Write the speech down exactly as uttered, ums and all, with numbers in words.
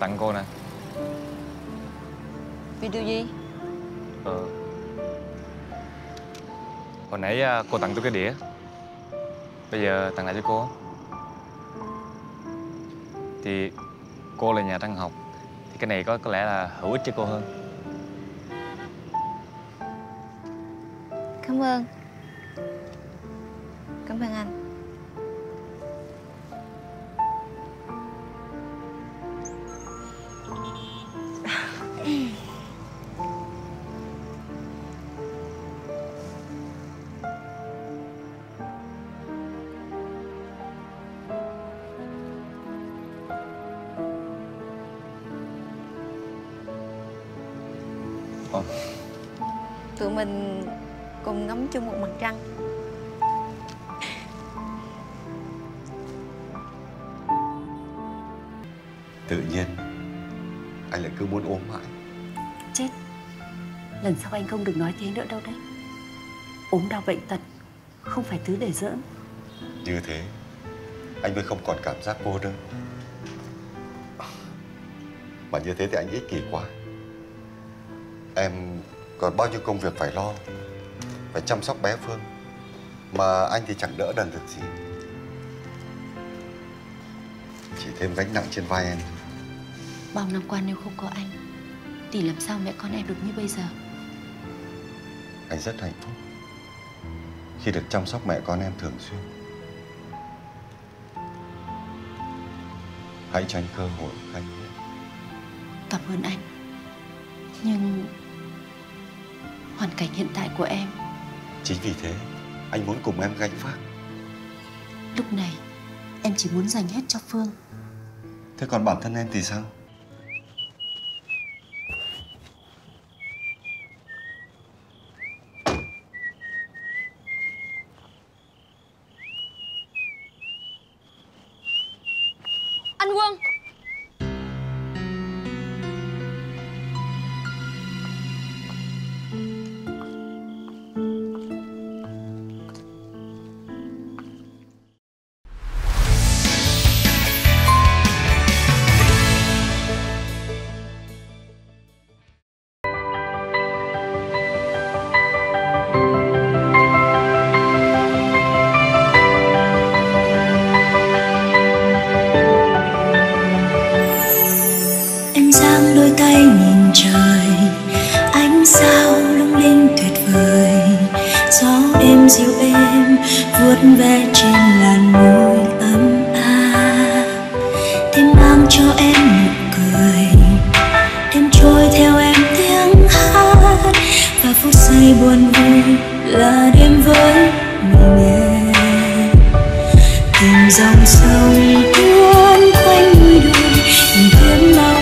tặng cô nè. Video gì? Ờ. Hồi nãy cô tặng tôi cái đĩa, bây giờ tặng lại cho cô. Thì cô là nhà văn học, thì cái này có có lẽ là hữu ích cho cô hơn. Cảm ơn. Cảm ơn anh. Tụi mình cùng ngắm chung một mặt trăng. Tự nhiên anh lại cứ muốn ôm mãi. Chết, lần sau anh không được nói thế nữa đâu đấy. Ốm đau bệnh tật không phải thứ để giỡn. Như thế anh mới không còn cảm giác cô đơn. Mà như thế thì anh ích kỷ quá. Em còn bao nhiêu công việc phải lo, phải chăm sóc bé Phương, mà anh thì chẳng đỡ đần được gì, chỉ thêm gánh nặng trên vai em. Bao năm qua nếu không có anh thì làm sao mẹ con em được như bây giờ. Anh rất hạnh phúc khi được chăm sóc mẹ con em thường xuyên. Hãy cho anh cơ hội anh. Cảm ơn anh. Nhưng hoàn cảnh hiện tại của em, chính vì thế anh muốn cùng em gánh vác. Lúc này em chỉ muốn dành hết cho Phương. Thế còn bản thân em thì sao? Anh Quân. Dòng sông cuốn quanh đôi đường, tìm kiếm